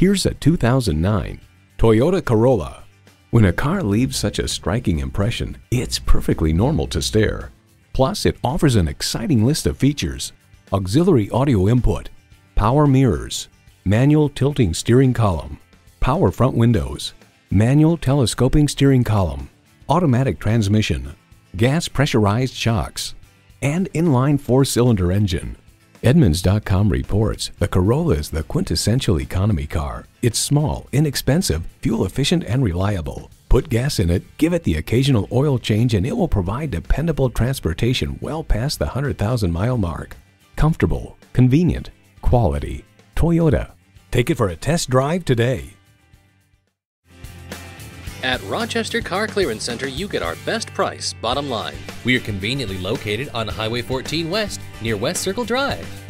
Here's a 2009 Toyota Corolla. When a car leaves such a striking impression, it's perfectly normal to stare. Plus, it offers an exciting list of features: auxiliary audio input, power mirrors, manual tilting steering column, power front windows, manual telescoping steering column, automatic transmission, gas pressurized shocks, and inline four-cylinder engine. Edmunds.com reports the Corolla is the quintessential economy car. It's small, inexpensive, fuel-efficient, and reliable. Put gas in it, give it the occasional oil change, and it will provide dependable transportation well past the 100,000-mile mark. Comfortable, convenient, quality. Toyota. Take it for a test drive today. At Rochester Car Clearance Center, you get our best price, bottom line. We are conveniently located on Highway 14 West, near West Circle Drive.